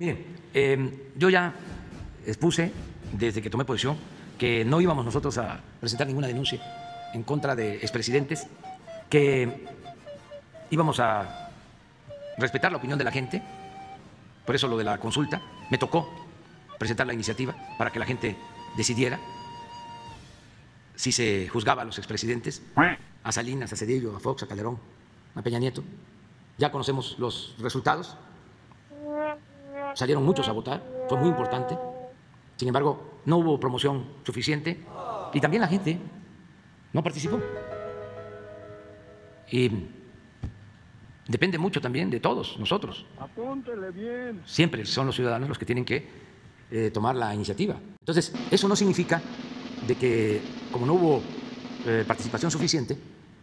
Miren, yo ya expuse desde que tomé posición que no íbamos nosotros a presentar ninguna denuncia en contra de expresidentes, que íbamos a respetar la opinión de la gente, por eso lo de la consulta, me tocó presentar la iniciativa para que la gente decidiera si se juzgaba a los expresidentes, a Salinas, a Zedillo, a Fox, a Calderón, a Peña Nieto. Ya conocemos los resultados, salieron muchos a votar, fue muy importante, sin embargo no hubo promoción suficiente y también la gente no participó. Y depende mucho también de todos nosotros. Apúntele bien. Siempre son los ciudadanos los que tienen que tomar la iniciativa. Entonces, eso no significa de que, como no hubo participación suficiente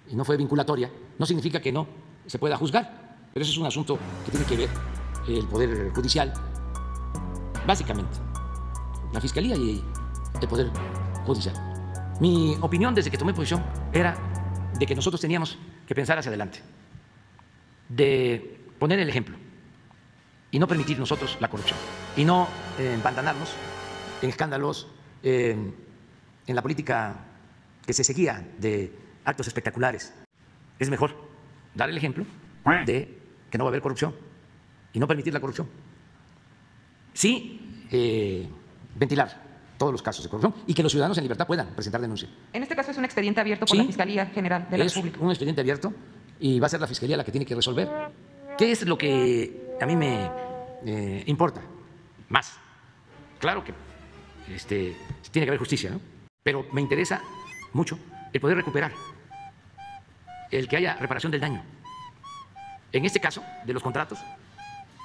y no fue vinculatoria, no significa que no se pueda juzgar. Pero eso es un asunto que tiene que ver el Poder Judicial, básicamente, la Fiscalía y el Poder Judicial. Mi opinión desde que tomé posición era de que nosotros teníamos que pensar hacia adelante, de poner el ejemplo y no permitir nosotros la corrupción y no empantanarnos en escándalos, en la política que se seguía de actos espectaculares. Es mejor dar el ejemplo de que no va a haber corrupción y no permitir la corrupción. Sí, ventilar todos los casos de corrupción y que los ciudadanos en libertad puedan presentar denuncia. En este caso es un expediente abierto por la Fiscalía General de la República. Es un expediente abierto y va a ser la Fiscalía la que tiene que resolver. ¿Qué es lo que a mí me importa más? Claro que tiene que haber justicia, ¿no? Pero me interesa mucho el poder recuperar, el que haya reparación del daño. En este caso, de los contratos,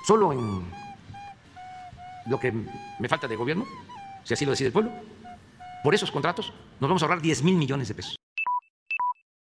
solo en lo que me falta de gobierno, si así lo decide el pueblo, por esos contratos nos vamos a ahorrar 10 mil millones de pesos.